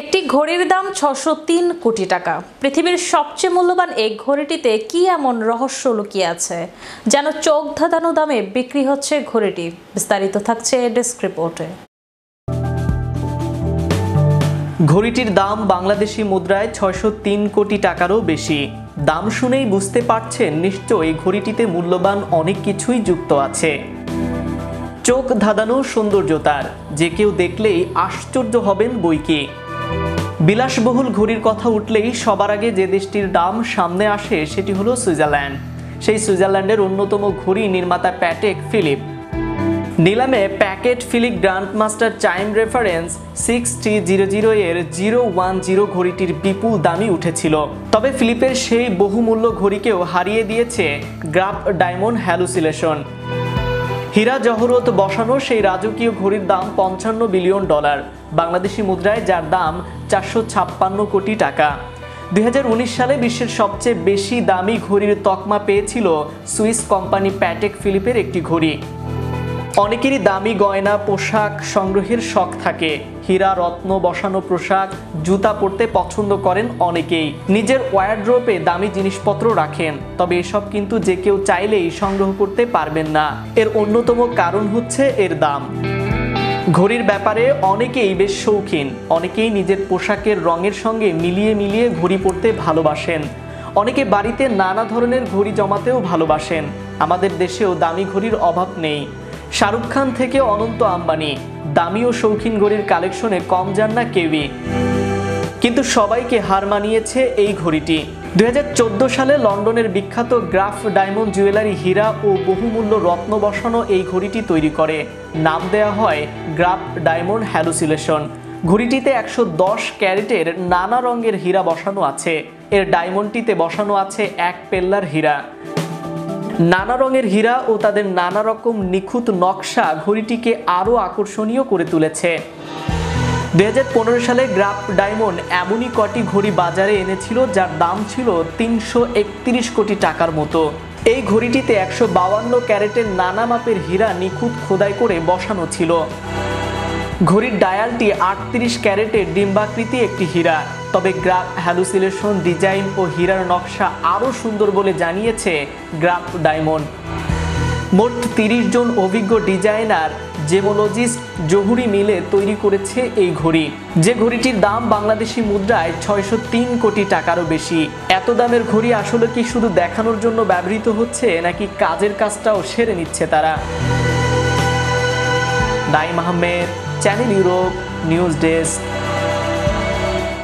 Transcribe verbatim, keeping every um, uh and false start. একটি ঘড়ির দাম ছয়শ তিন কোটি টাকা। পৃথিবীর সবচেয়ে মূল্যবান এই ঘড়িটিতে কি এমন রহস্য লুকিয়ে আছে যেন চোখ ধাঁধানো দামে বিক্রি হচ্ছে ঘড়িটি? বিস্তারিত থাকছে ডেস্ক রিপোর্টে। ঘড়িটির দাম বাংলাদেশি মুদ্রায় ছয়শ তিন কোটি টাকারও বেশি। দাম শুনেই বুঝতে পারছেন নিশ্চয়ই ঘড়িটিতে মূল্যবান অনেক কিছুই যুক্ত আছে। চোখ ধাঁধানো সৌন্দর্যতার, যে কেউ দেখলেই আশ্চর্য হবেন বইকে। বিলাসবহুল ঘড়ির কথা উঠলেই সবার আগে যে দেশটির দাম সামনে আসে সেটি হলো সুইজারল্যান্ড। সেই সুইজারল্যান্ডের অন্যতম ঘড়ি নির্মাতা প্যাটেক ফিলিপ। নিলামে প্যাকেট Philippe grand master time reference six three zero zero এর জিরো ওয়ান জিরো ঘড়িটির বিপুল দামই উঠেছিল। তবে ফিলিপের সেই বহুমূল্য ঘড়িকেও হারিয়ে দিয়েছে গ্রাফ ডায়মন্ড হ্যালুসিনেশন। হীরা জহরত বসানো সেই রাজকীয় ঘড়ির দাম পঞ্চান্ন বিলিয়ন ডলার, বাংলাদেশি মুদ্রায় যার দাম চারশো ছাপ্পান্ন কোটি টাকা। দুই হাজার উনিশ সালে বিশ্বের সবচেয়ে বেশি দামি ঘড়ির তকমা পেয়েছিল সুইস কোম্পানি প্যাটেক ফিলিপের একটি ঘড়ি। অনেকেরই দামি গয়না, পোশাক সংগ্রহের শখ থাকে। হীরা রত্ন বসানো পোশাক, জুতা পরতে পছন্দ করেন অনেকেই। নিজের ওয়ার্ড্রোপে দামি জিনিসপত্র রাখেন, তবে এসব কিন্তু যে কেউ চাইলেই সংগ্রহ করতে পারবেন না। এর অন্যতম কারণ হচ্ছে এর দাম। ঘড়ির ব্যাপারে অনেকেই বেশ শৌখিন। অনেকেই নিজের পোশাকের রঙের সঙ্গে মিলিয়ে মিলিয়ে ঘড়ি পরতে ভালোবাসেন। অনেকে বাড়িতে নানা ধরনের ঘড়ি জমাতেও ভালোবাসেন। আমাদের দেশেও দামি ঘড়ির অভাব নেই। শাহরুখ খান থেকে অনন্ত আম্বানি, দামি ও শৌখিন ঘড়ির কালেকশনে কম যান না কেউই। কিন্তু সবাইকে হার মানিয়েছে এই ঘড়িটি। দুই হাজার চোদ্দ সালে লন্ডনের বিখ্যাত গ্রাফ ডায়মন্ড জুয়েলারি হীরা ও বহুমূল্য রত্ন বসানো এই ঘড়িটি তৈরি করে। নাম দেয়া হয় গ্রাফ ডায়মন্ড হ্যালুসিনেশন। ঘড়িটিতে একশো দশ ক্যারেটের নানা রঙের হীরা বসানো আছে। এর ডায়মন্ডটিতে বসানো আছে এক পেল্লার হীরা। নানা রঙের হীরা ও তাদের নানা রকম নিখুঁত নকশা ঘড়িটিকে আরও আকর্ষণীয় করে তুলেছে। দুই হাজার পনেরো সালে গ্রাফ ডায়মন্ড এমনই কটি ঘড়ি বাজারে এনেছিল যার দাম ছিল তিনশো একত্রিশ কোটি টাকার মতো। এই ঘড়িটিতে একশো বাউান্ন ক্যারেটের নানা মাপের হীরা নিখুঁত খোদাই করে বসানো ছিল। ঘড়ির ডায়ালটি আটত্রিশ ক্যারেটের ডিম্বাকৃতি একটি হীরা। তবে গ্রাফ হ্যালুসিনেশন ডিজাইন ও হীরার নকশা আরও সুন্দর বলে জানিয়েছে গ্রাফ ডায়মন্ড। মোট তিরিশ জন অভিজ্ঞ ডিজাইনার, জেমোলজিস্ট, জহুরি মিলে তৈরি করেছে এই ঘড়ি, যে ঘড়িটির দাম বাংলাদেশি মুদ্রায় ছয়শো তিন কোটি টাকারও বেশি। এত দামের ঘড়ি আসলে কি শুধু দেখানোর জন্য ব্যবহৃত হচ্ছে, নাকি কাজের কাজটাও সেরে নিচ্ছে তারা? Naim Ahmed, channel Europe news desk.